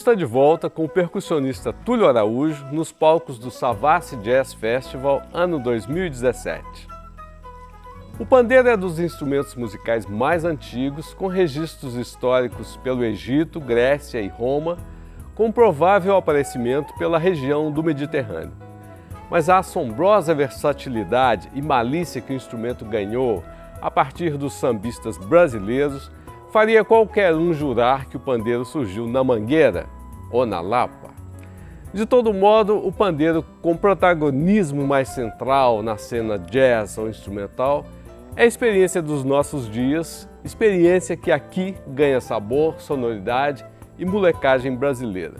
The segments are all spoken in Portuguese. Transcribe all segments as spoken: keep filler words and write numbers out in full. está de volta com o percussionista Túlio Araújo nos palcos do Savassi Jazz Festival ano dois mil e dezessete. O pandeiro é dos instrumentos musicais mais antigos, com registros históricos pelo Egito, Grécia e Roma, com provável aparecimento pela região do Mediterrâneo. Mas a assombrosa versatilidade e malícia que o instrumento ganhou a partir dos sambistas brasileiros faria qualquer um jurar que o pandeiro surgiu na Mangueira ou na Lapa. De todo modo, o pandeiro, com protagonismo mais central na cena jazz ou instrumental, é a experiência dos nossos dias, experiência que aqui ganha sabor, sonoridade e molecagem brasileira.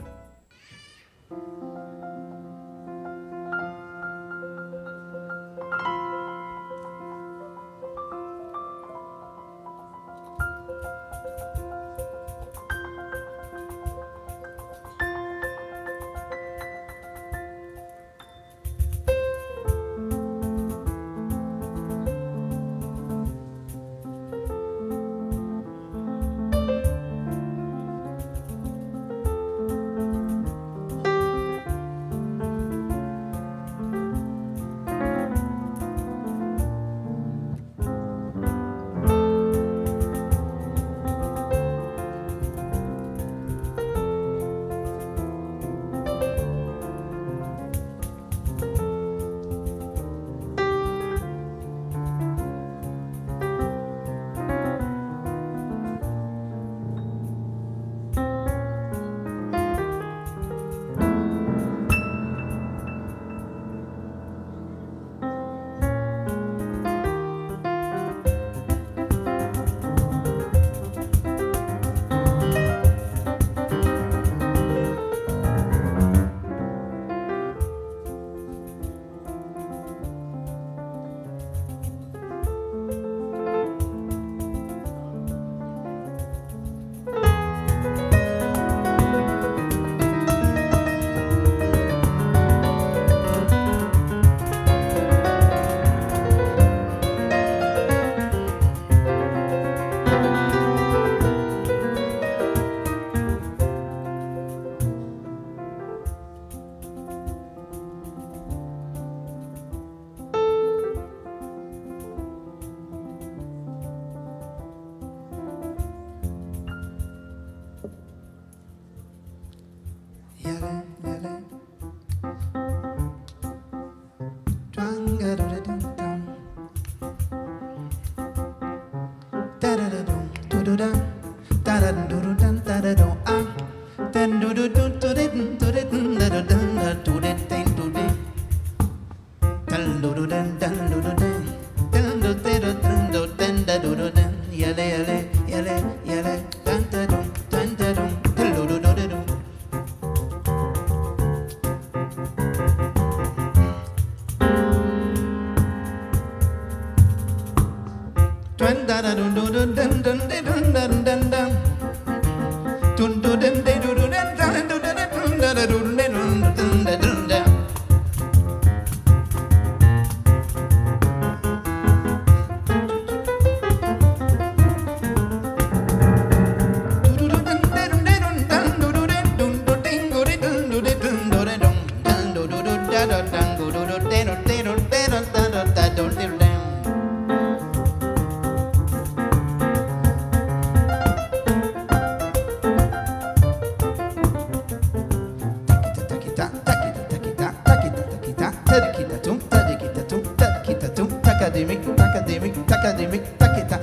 Academic, academic, academic, takita.